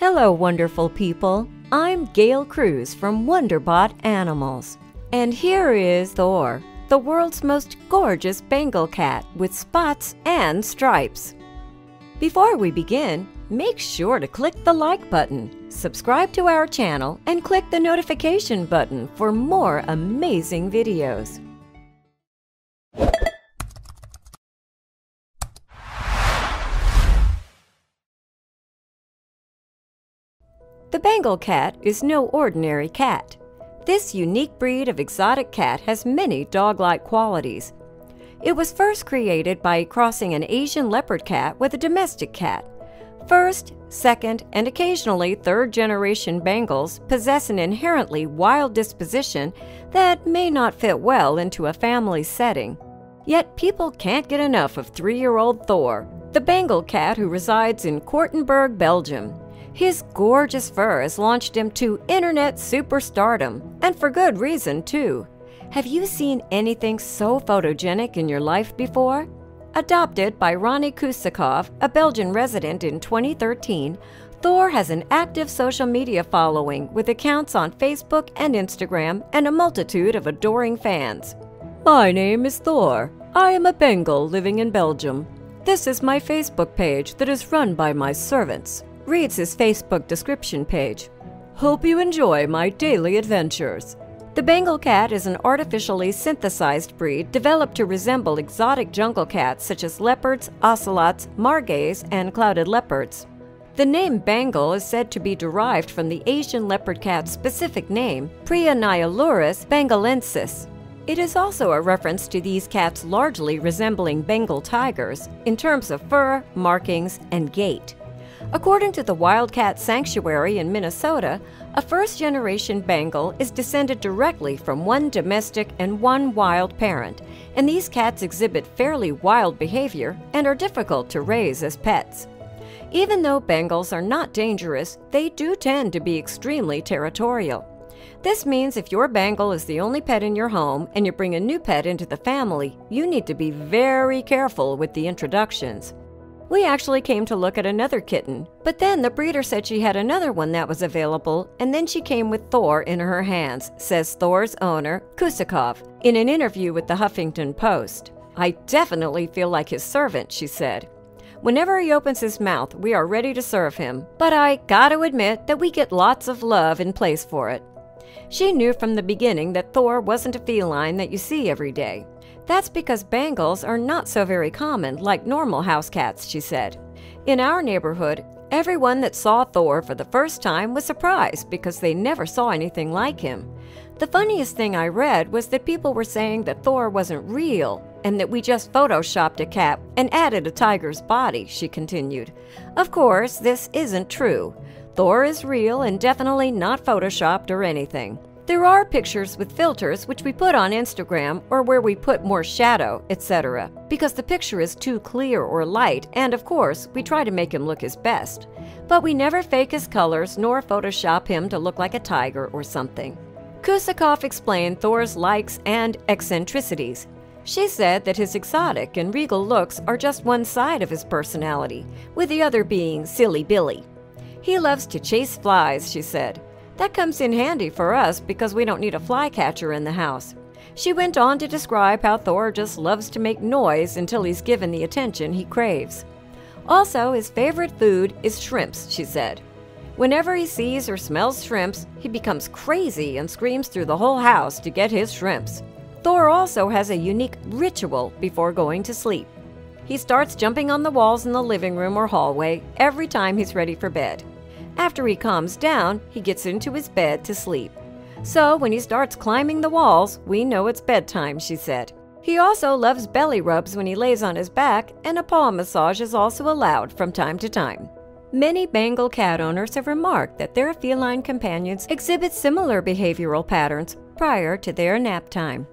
Hello, wonderful people. I'm Gail Cruz from Wonderbot Animals. And here is Thor, the world's most gorgeous Bengal cat with spots and stripes. Before we begin, make sure to click the like button, subscribe to our channel, and click the notification button for more amazing videos. The Bengal cat is no ordinary cat. This unique breed of exotic cat has many dog-like qualities. It was first created by crossing an Asian leopard cat with a domestic cat. First, second, and occasionally third-generation Bengals possess an inherently wild disposition that may not fit well into a family setting. Yet people can't get enough of 3-year-old Thor, the Bengal cat who resides in Kortenberg, Belgium. His gorgeous fur has launched him to internet superstardom, and for good reason, too. Have you seen anything so photogenic in your life before? Adopted by Rani Cucicov, a Belgian resident, in 2013, Thor has an active social media following with accounts on Facebook and Instagram and a multitude of adoring fans. My name is Thor. I am a Bengal living in Belgium. This is my Facebook page that is run by my servants, reads his Facebook description page. Hope you enjoy my daily adventures. The Bengal cat is an artificially synthesized breed developed to resemble exotic jungle cats such as leopards, ocelots, margays, and clouded leopards. The name Bengal is said to be derived from the Asian leopard cat's specific name, Prionailurus bengalensis. It is also a reference to these cats largely resembling Bengal tigers in terms of fur, markings, and gait. According to the Wildcat Sanctuary in Minnesota, a first-generation Bengal is descended directly from one domestic and one wild parent, and these cats exhibit fairly wild behavior and are difficult to raise as pets. Even though Bengals are not dangerous, they do tend to be extremely territorial. This means if your Bengal is the only pet in your home and you bring a new pet into the family, you need to be very careful with the introductions. We actually came to look at another kitten, but then the breeder said she had another one that was available, and then she came with Thor in her hands, says Thor's owner, Cucicov, in an interview with the Huffington Post. I definitely feel like his servant, she said. Whenever he opens his mouth, we are ready to serve him, but I gotta admit that we get lots of love in place for it. She knew from the beginning that Thor wasn't a feline that you see every day. That's because Bengals are not so very common like normal house cats, she said. In our neighborhood, everyone that saw Thor for the first time was surprised because they never saw anything like him. The funniest thing I read was that people were saying that Thor wasn't real and that we just photoshopped a cat and added a tiger's body, she continued. Of course, this isn't true. Thor is real and definitely not photoshopped or anything. There are pictures with filters which we put on Instagram or where we put more shadow, etc., because the picture is too clear or light, and of course, we try to make him look his best. But we never fake his colors nor Photoshop him to look like a tiger or something. Cucicov explained Thor's likes and eccentricities. She said that his exotic and regal looks are just one side of his personality, with the other being Silly Billy. He loves to chase flies, she said. That comes in handy for us because we don't need a flycatcher in the house. She went on to describe how Thor just loves to make noise until he's given the attention he craves. Also, his favorite food is shrimps, she said. Whenever he sees or smells shrimps, he becomes crazy and screams through the whole house to get his shrimps. Thor also has a unique ritual before going to sleep. He starts jumping on the walls in the living room or hallway every time he's ready for bed. After he calms down, he gets into his bed to sleep. So when he starts climbing the walls, we know it's bedtime, she said. He also loves belly rubs when he lays on his back, and a paw massage is also allowed from time to time. Many Bengal cat owners have remarked that their feline companions exhibit similar behavioral patterns prior to their nap time.